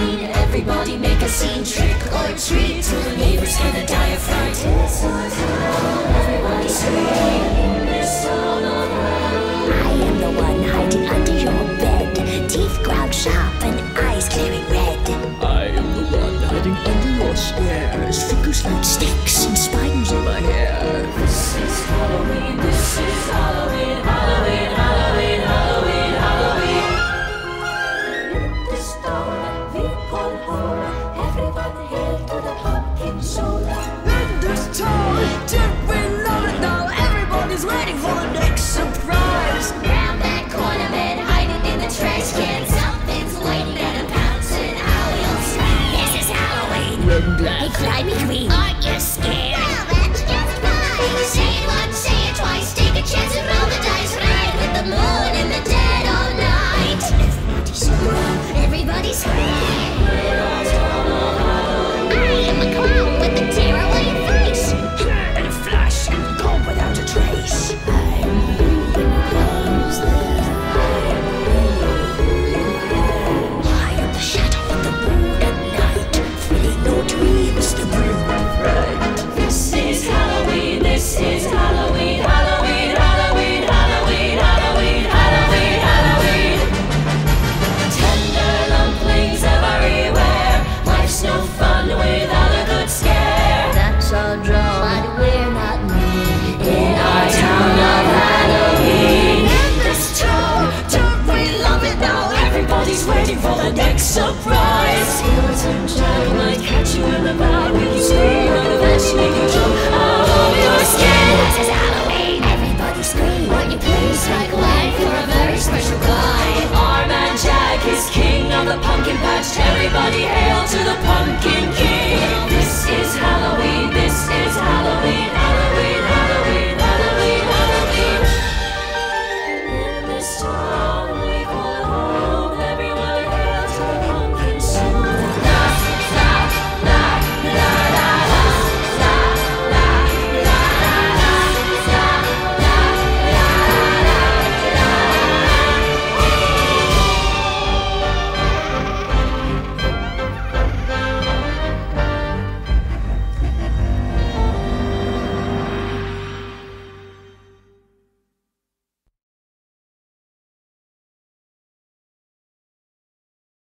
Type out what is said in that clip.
Halloween, everybody make a scene, trick or treat, till the neighbors gonna die of fright. It's our town, everybody scream, it's all around. I am the one hiding under your bed, teeth ground sharp and eyes glaring red. I am the one hiding under your squares, fingers like sticks and spines in my hair. This is Halloween, this is Halloween, Halloween, Halloween, Halloween, Halloween. Everybody hail to the pumpkin soda. In this town, did we love it now? Everybody's waiting for the next surprise. Round that corner, man, hiding in the trash can. Something's waiting at a pounce and I will smack. This is Halloween. Red and black, slimy green. Aren't you scared? Well, that's just fine. Say it once, say it twice. Take a chance and roll the dice. Ride with the moon and the dead all night. Everybody's around, everybody's around. For the next surprise, skeleton child might catch you in the back. Will you scream and eventually you jump out of your skin? This is Halloween. Everybody scream, won't you please? Make life for a very special girl.